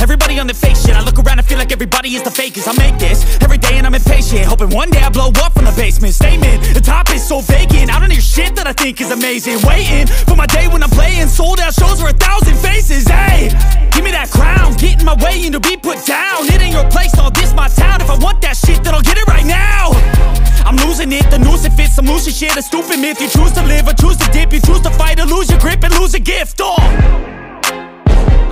Everybody on the fake shit. I look around and feel like everybody is the fakest. I make this every day and I'm impatient, hoping one day I blow up from the basement. Statement, the top is so vacant. I don't hear shit that I think is amazing. Waiting for my day when I'm playing sold out shows for 1,000 faces. Hey, give me that crown, get in my way and to be put down. It ain't your place, all this my town. If I want that shit, then I'll get it right now. I'm losing it, the noose it fits. I'm losing shit, a stupid myth. You choose to live or choose to dip. You choose to fight or lose your grip and lose a gift. Oh,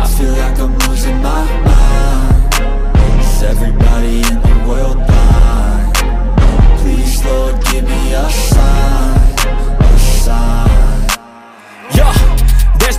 I feel like I'm losing my mind. Is everybody in the world blind? Please, Lord, give me a sign, a sign. Yeah. There's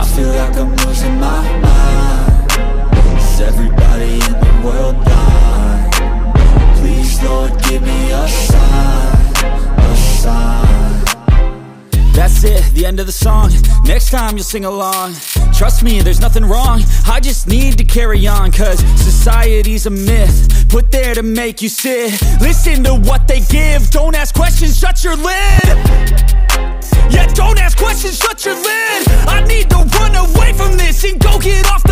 I feel like I'm losing my mind. Is everybody in the world blind? Please, Lord, give me a sign, a sign. That's it, the end of the song. Next time you'll sing along. Trust me, there's nothing wrong, I just need to carry on. Cause society's a myth, put there to make you sit. Listen to what they give, don't ask questions, shut your lid. Yeah, don't ask questions, shut your lid. I need to run away from this and go get off